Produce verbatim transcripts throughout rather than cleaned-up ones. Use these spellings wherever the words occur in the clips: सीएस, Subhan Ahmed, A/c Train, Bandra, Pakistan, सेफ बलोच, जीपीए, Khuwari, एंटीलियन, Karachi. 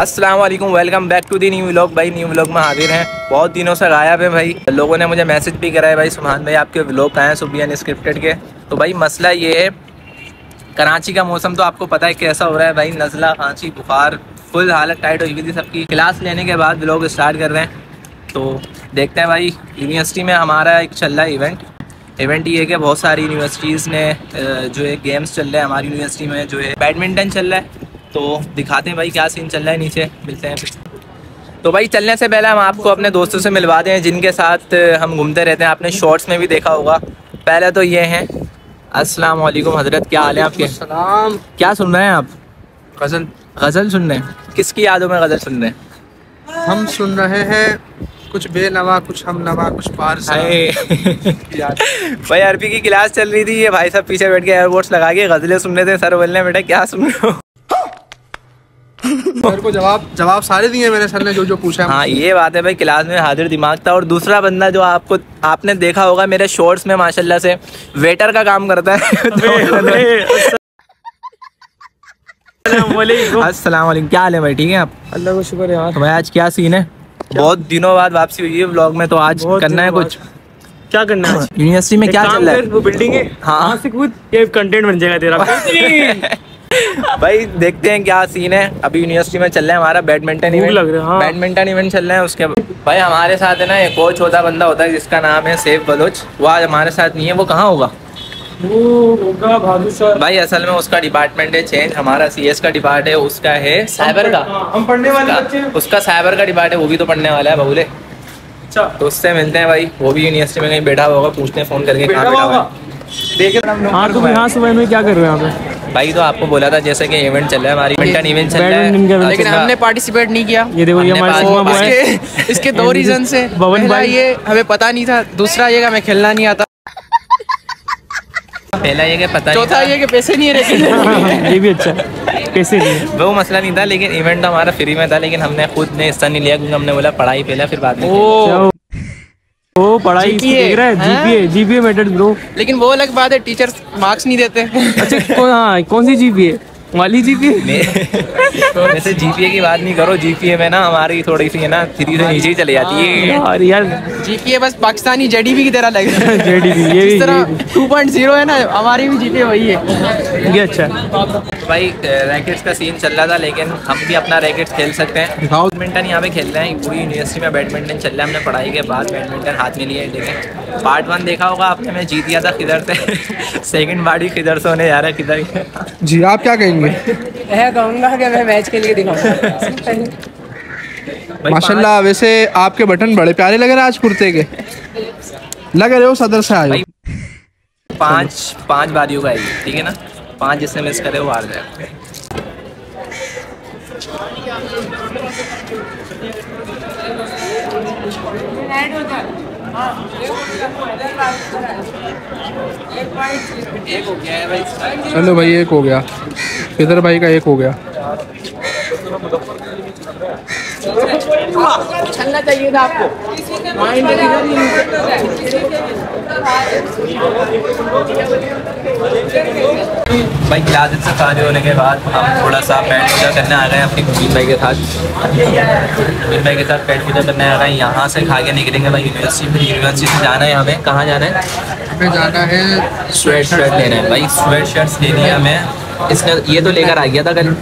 अस्सलाम वालेकुम, welcome back to the new vlog. भाई न्यू व्लॉग में हाजिर हैं, बहुत दिनों से गायब है भाई। लोगों ने मुझे मैसेज भी करा है भाई सुभान भाई आपके व्लॉग आए हैं सुबियन स्क्रिप्टेड के। तो भाई मसला ये है, कराची का मौसम तो आपको पता है कैसा हो रहा है भाई, नज़ला खांसी बुखार फुल हालत टाइट हो गई थी सबकी। क्लास लेने के बाद व्लॉग स्टार्ट कर रहे हैं, तो देखते हैं भाई। यूनिवर्सिटी में हमारा एक चल रहा है इवेंट इवेंट ये है कि बहुत सारी यूनिवर्सिटीज़ ने जो है गेम्स चल रहे हैं। हमारी यूनिवर्सिटी में जो है बैडमिंटन चल रहा है, तो दिखाते हैं भाई क्या सीन चल रहा है, नीचे मिलते हैं। तो भाई चलने से पहले हम आपको अपने दोस्तों से मिलवा दें जिनके साथ हम घूमते रहते हैं, आपने शॉर्ट्स में भी देखा होगा। पहले तो ये हैं। अस्सलाम वालेकुम हजरत, क्या हाल है आपके? सलाम। क्या सुन रहे हैं आप? गज़ल। गज़ल सुन रहे हैं? किसकी यादों में गज़ल सुन रहे हैं? हम सुन रहे हैं कुछ बेनवा कुछ हम नवा कुछ पारस। भाई अरबी की क्लास चल रही थी, ये भाई साहब पीछे बैठ के एयरपोर्ट्स लगा के गज़लें सुन रहे थे। सर बोल रहे हैं बेटा क्या सुन रहे हो? सर को जवाब जवाब सारे दिए मैंने, सर ने जो जो पूछा। हाँ ये बात है भाई, क्लास में हाजिर दिमाग था। और दूसरा बंदा जो आपको आपने देखा होगा मेरे शॉर्ट्स में, माशाल्लाह से वेटर का काम करता है। अस्सलाम वालेकुम, क्या हाल है भाई? ठीक है आप? अल्लाह को शुक्र है यार। तो भाई आज क्या सीन है, बहुत दिनों बाद वापसी हुई है व्लॉग में, तो आज करना है कुछ? क्या करना है? यूनिवर्सिटी में क्या चल रहा है? वो बिल्डिंग है, हाँ से कुछ कंटेंट बन जाएगा तेरा भाई। देखते हैं क्या सीन है। अभी यूनिवर्सिटी में चल रहा है हमारा बैडमिंटन इवेंट लग रहा है। हाँ। बैडमिंटन इवेंट चल रहा है। उसके भाई हमारे साथ है ना एक और छोटा बंदा होता है जिसका नाम है सेफ बलोच, वो आज हमारे साथ नहीं है। वो कहाँ होगा? वो होगा भादु सर भाई, असल में उसका डिपार्टमेंट है चेंज। हमारा सीएस का डिपार्ट है, उसका है साइबर का। हम पढ़ने वाले बच्चे, उसका साइबर का डिपार्ट है, वो भी तो पढ़ने वाला है बबूले। अच्छा तो उससे मिलते हैं भाई, वो भी यूनिवर्सिटी में कहीं बैठा होगा, पूछते हैं फोन करके कहाँ बैठा होगा। देखिए सुबह में क्या कर रहे हैं आप भाई? तो आपको बोला था जैसे कि इवेंट चल रहा है हमारी, बैडमिंटन इवेंट चल रहा है, लेकिन हमने पार्टिसिपेट नहीं किया। ये देखो ये हमारे इसके, इसके दो रीजन से, पहला ये हमें पता नहीं था, दूसरा ये कि हमें खेलना नहीं आता, पहला ये कि पता नहीं, चौथा ये कि पैसे नहीं है। ये भी अच्छा, पैसे नहीं, वो मसला नहीं था। लेकिन इवेंट तो हमारा फ्री में था, लेकिन हमने खुद ने हिस्सा नहीं लिया क्योंकि हमने बोला पढ़ाई पहला फिर बाद में। वो पढ़ाई देख रहा है जीपीए जीपीए मैटर्स ब्रो, लेकिन वो अलग बात है, टीचर्स मार्क्स नहीं देते। अच्छा कौन, हाँ कौन सी जीपीए वाली जीपीए? वैसे जीपीए की बात नहीं करो, जीपीए में ना हमारी थोड़ी सी है ना थ्री से नीचे ही चली जाती है। और यार जीपीए बस पाकिस्तानी जेडीपी की तरह लग रहा है। जेडीपी ये टू पॉइंट जीरो है ना, हमारी भी जीपीए वही है। ये अच्छा भाई रैकेट्स का सीन चल रहा था, लेकिन हम भी अपना रैकेट्स खेल सकते हैं। बैडमिंटन यहाँ पे खेल रहे हैं, पूरी यूनिवर्सिटी में बैडमिंटन चल रहा है। हमने पढ़ाई के बाद बैडमिंटन हाथ में लिया है। देखें पार्ट वन देखा होगा आपने, मैं जीत गया था किधर से, सेकंड पार्टी किधर से होने जा रहा है किधर जी। आप क्या कहेंगे? मैं कहूँगा कि मैं मैच के लिए दिखाऊँगा। माशाल्लाह वैसे आपके बटन बड़े प्यारे लग रहे हैं आज कुर्ते के, लग रहे हो सदर से आए। पाँच पाँच बारियों का आएगी, ठीक है ना, पाँच जिसने मिस करे वो हार जाए। चलो भाई एक हो गया, इधर भाई का एक हो गया। चलना चाहिए था आपको भाई। क्लासेस से खाली होने के बाद हम थोड़ा सा पेट पूजा करने आ गए हैं अपनी मुबीन भाई के साथ। मुबीन भाई के साथ पेट पूजा करने आ गए हैं। यहाँ से खा के निकलेंगे भाई यूनिवर्सिटी में। यूनिवर्सिटी से जाना है हमें, कहाँ जाना है? हमें जाना है स्वेट शर्ट लेना है भाई, स्वेट शर्ट्स लेनी है हमें। इसका ये तो लेकर आ गया था कल,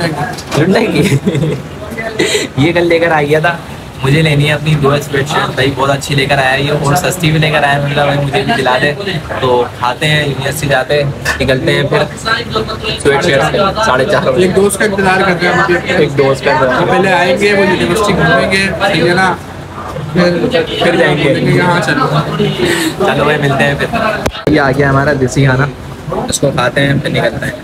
झुंडा की ये कल लेकर आ गया था। मुझे लेनी है अपनी दो स्वेट शर्ट भाई, बहुत अच्छी लेकर आया ये, और सस्ती भी लेकर आया। मतलब भाई मुझे भी दिला दे, तो खाते हैं यूनिवर्सिटी जाते हैं, निकलते हैं फिर स्वेट शर्ट साढ़े चार बजे। एक दोस्त का इंतजार कर रहे हैं, एक दोस्त का पहले आएंगे, वो यूनिवर्सिटी घूमेंगे, ठीक है ना, फिर फिर जाएंगे। हाँ चलो चलो भाई मिलते हैं फिर। ये आ गया हमारा देसी खाना, उसको खाते हैं फिर निकलते हैं।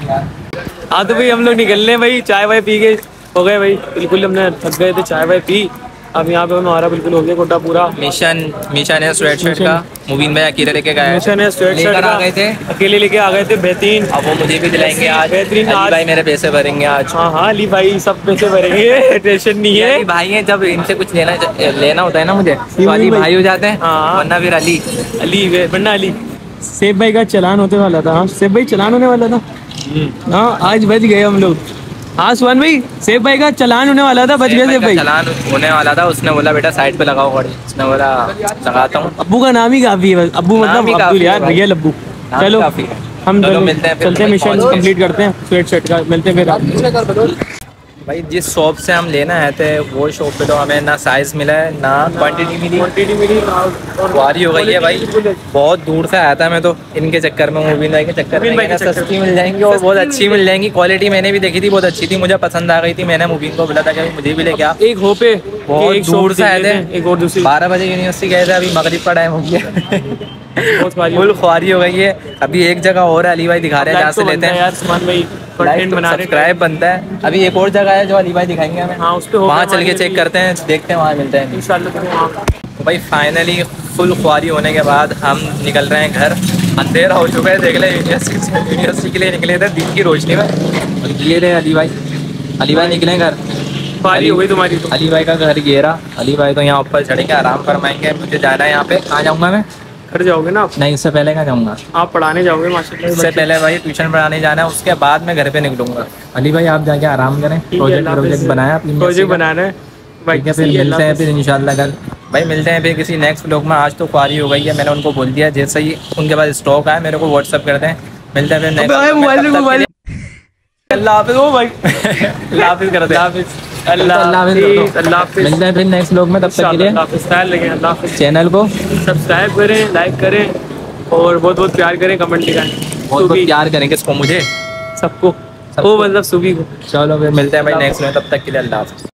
हाँ तो भाई हम लोग निकल रहे हैं भाई, चाय वाय पी के हो गए भाई, बिल्कुल हमने थक गए थे, चाय वाय पी। अब यहाँ पे हमारा बिल्कुल हो गया कोटा पूरा। मिशन मिशन है स्वेट शर्ट का, मुबीन भाई अकेले लेके गए, मिशन है स्वेट शर्ट का, आ गए थे अकेले लेके आ गए थे। बेहतरीन, अब वो मुझे भी दिलाएंगे आज। बेहतरीन आज भाई मेरे पैसे भरेंगे आज। हाँ हाँ अली भाई सब पैसे भरेंगे, टेंशन नहीं है भाई है। जब इनसे कुछ लेना लेना होता है ना मुझे, तो अली भाई हो जाते हैं, वरना फिर अली अली वरना अली। सेफ भाई का चलान होने वाला था, सेफ भाई चलान होने वाला था, हाँ आज बच गए हम लोग। हाँ सुभान भाई, सेफ भाई का चलान होने वाला था, बच गया सेफ भाई। चलान होने वाला था, उसने बोला बेटा साइड पे लगाओ गाड़ी, उसने बोला लगाता हूँ। अब्बू का नाम ही काफी है, अब्बू मतलब अब्दुल यार, रियल अब्बू। चलो हम चलते हैं, मिशन कंप्लीट करते हैं, स्वेट शर्ट का मिलते हैं फिर। भाई जिस शॉप से हम लेना है थे वो शॉप पे तो हमें ना साइज़ मिला है ना क्वांटिटी मिली, क्वांटिटी मिली खुवारी हो गई है भाई। बहुत दूर से आया था मैं तो इनके चक्कर में, मूवी के चक्कर में सस्ती मिल जाएंगी और बहुत अच्छी मिल जाएंगी। क्वालिटी मैंने भी देखी थी, बहुत अच्छी थी, मुझे पसंद आ गई थी। मैंने मूवी को बोला था कि मुझे भी लेके आ। एक हो पे बहुत दूर से आए थे, बारह बजे यूनिवर्सिटी गए थे, अभी मगरिब का टाइम हो गया, फुल खुवारी हो गई है। अभी एक जगह और है, अली भाई दिखा रहे हैं जहाँ से लेते हैं। सब्सक्राइब बनता है। अभी एक और जगह है जो अली भाई दिखाएंगे हमें, हाँ उस पर वहाँ चल के चेक करते हैं, देखते हैं वहाँ मिलते हैं इंशाल्लाह। भाई फाइनली फुल खुवारी होने के बाद हम निकल रहे हैं घर, अंधेरा हो चुका है। देख ले यूनिवर्सिटी के लिए निकले थे दिन की रोशनी में, ये रहे अली भाई। अली भाई निकले घर, खुवारी हो गई तुम्हारी। अली भाई का घर घेरा, अली भाई तो यहाँ ऊपर चढ़ेंगे, आराम फरमाएंगे। मुझे जाना है यहाँ पे, कहाँ जाऊँगा मैं? घर जाओगे ना आप? नहीं, इससे पहले क्या जाऊँगा? आप पढ़ाने जाओगे माशाल्लाह, इससे पहले भाई ट्यूशन पढ़ाने जाना है, उसके बाद मैं घर पे निकलूँगा। अली भाई आप जाके आराम करें, प्रोजेक्ट प्रोजेक्ट बनाया अपनी, प्रोजेक्ट बनाना है भाई। फिर मिलते हैं फिर इंशाल्लाह कल भाई, मिलते हैं फिर किसी नेक्स्ट व्लॉग में। आज तो खुवारी हो गई है, मैंने उनको बोल दिया, जैसे ही उनके पास स्टॉक आया मेरे को व्हाट्सअप करते हैं। मिलते हैं फिर नेक्स्ट व्लॉग में, तब तक के लिए चैनल को सब्सक्राइब करें, लाइक करें और बहुत बहुत प्यार करें, कमेंट लिखाएं। बहुत बहुत प्यार करें किसको? मुझे, सबको, वो मतलब सुबह को। चलो फिर मिलते हैं भाई नेक्स्ट में, तब तक के लिए अल्लाह हाफ़िज़।